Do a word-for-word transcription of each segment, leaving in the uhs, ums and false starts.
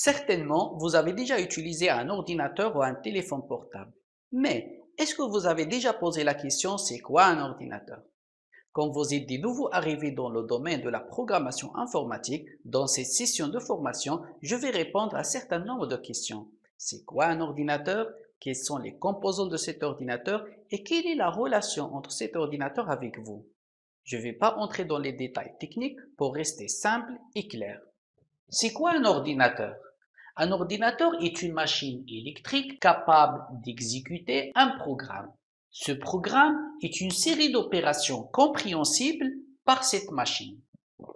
Certainement, vous avez déjà utilisé un ordinateur ou un téléphone portable. Mais est-ce que vous avez déjà posé la question, c'est quoi un ordinateur? Quand vous êtes de nouveau arrivé dans le domaine de la programmation informatique, dans cette session de formation, je vais répondre à un certain nombre de questions. C'est quoi un ordinateur? Quels sont les composants de cet ordinateur? Et quelle est la relation entre cet ordinateur avec vous? Je ne vais pas entrer dans les détails techniques pour rester simple et clair. C'est quoi un ordinateur? Un ordinateur est une machine électrique capable d'exécuter un programme. Ce programme est une série d'opérations compréhensibles par cette machine.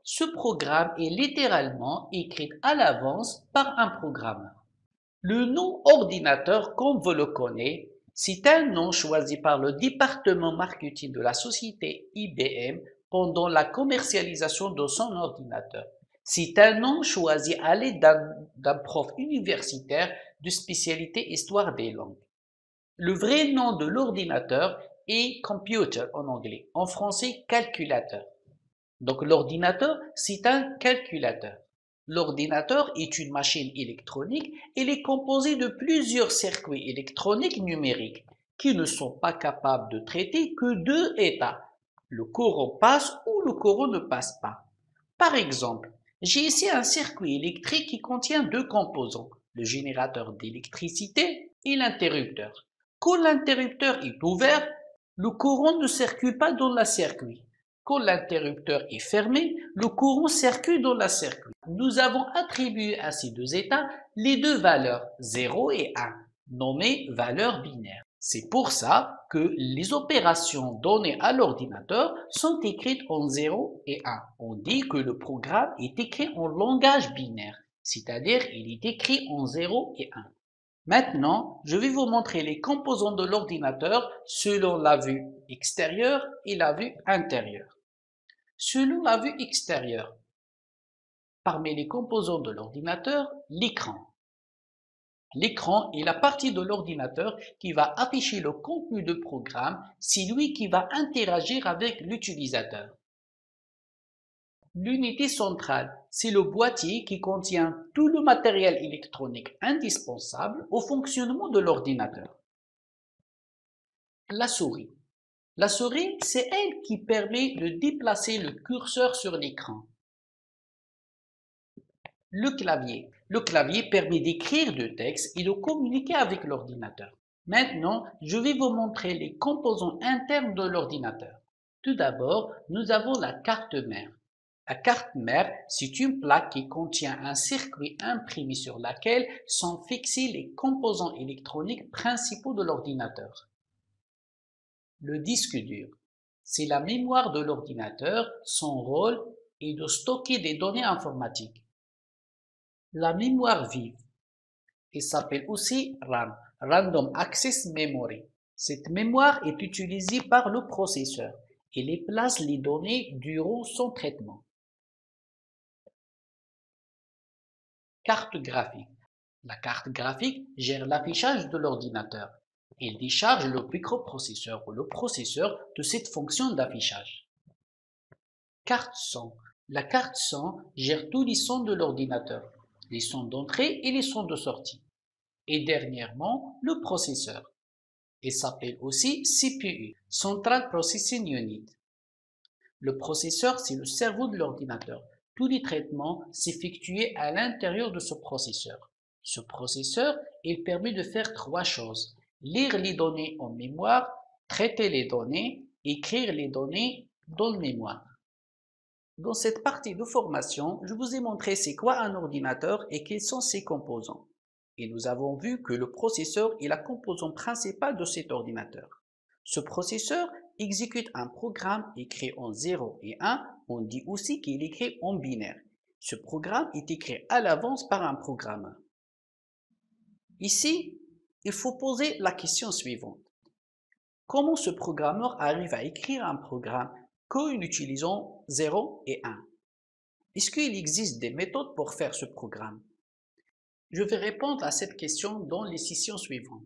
Ce programme est littéralement écrit à l'avance par un programmeur. Le nom ordinateur, comme vous le connaissez, c'est un nom choisi par le département marketing de la société I B M pendant la commercialisation de son ordinateur. C'est un nom choisi à l'aide d'un prof universitaire de spécialité histoire des langues. Le vrai nom de l'ordinateur est computer en anglais, en français calculateur. Donc l'ordinateur, c'est un calculateur. L'ordinateur est une machine électronique, elle est composée de plusieurs circuits électroniques numériques qui ne sont pas capables de traiter que deux états, le courant passe ou le courant ne passe pas. Par exemple, j'ai ici un circuit électrique qui contient deux composants, le générateur d'électricité et l'interrupteur. Quand l'interrupteur est ouvert, le courant ne circule pas dans le circuit. Quand l'interrupteur est fermé, le courant circule dans le circuit. Nous avons attribué à ces deux états les deux valeurs zéro et un, nommées valeurs binaires. C'est pour ça que les opérations données à l'ordinateur sont écrites en zéro et un. On dit que le programme est écrit en langage binaire, c'est-à-dire il est écrit en zéro et un. Maintenant, je vais vous montrer les composants de l'ordinateur selon la vue extérieure et la vue intérieure. Selon la vue extérieure, parmi les composants de l'ordinateur, l'écran. L'écran est la partie de l'ordinateur qui va afficher le contenu de programme, c'est lui qui va interagir avec l'utilisateur. L'unité centrale, c'est le boîtier qui contient tout le matériel électronique indispensable au fonctionnement de l'ordinateur. La souris. La souris, c'est elle qui permet de déplacer le curseur sur l'écran. Le clavier. Le clavier permet d'écrire du texte et de communiquer avec l'ordinateur. Maintenant, je vais vous montrer les composants internes de l'ordinateur. Tout d'abord, nous avons la carte mère. La carte mère, c'est une plaque qui contient un circuit imprimé sur laquelle sont fixés les composants électroniques principaux de l'ordinateur. Le disque dur, c'est la mémoire de l'ordinateur, son rôle est de stocker des données informatiques. La mémoire vive, elle s'appelle aussi RAM, Random Access Memory. Cette mémoire est utilisée par le processeur. Elle y place les données durant son traitement. Carte graphique. La carte graphique gère l'affichage de l'ordinateur. Elle décharge le microprocesseur ou le processeur de cette fonction d'affichage. Carte son. La carte son gère tous les sons de l'ordinateur, les sons d'entrée et les sons de sortie. Et dernièrement, le processeur. Il s'appelle aussi C P U, Central Processing Unit. Le processeur, c'est le cerveau de l'ordinateur. Tous les traitements s'effectuent à l'intérieur de ce processeur. Ce processeur, il permet de faire trois choses. Lire les données en mémoire, traiter les données, écrire les données dans le mémoire. Dans cette partie de formation, je vous ai montré c'est quoi un ordinateur et quels sont ses composants. Et nous avons vu que le processeur est la composante principale de cet ordinateur. Ce processeur exécute un programme écrit en zéro et un, on dit aussi qu'il est écrit en binaire. Ce programme est écrit à l'avance par un programmeur. Ici, il faut poser la question suivante. Comment ce programmeur arrive à écrire un programme qu'en utilisant zéro et un? Est-ce qu'il existe des méthodes pour faire ce programme? Je vais répondre à cette question dans les sessions suivantes.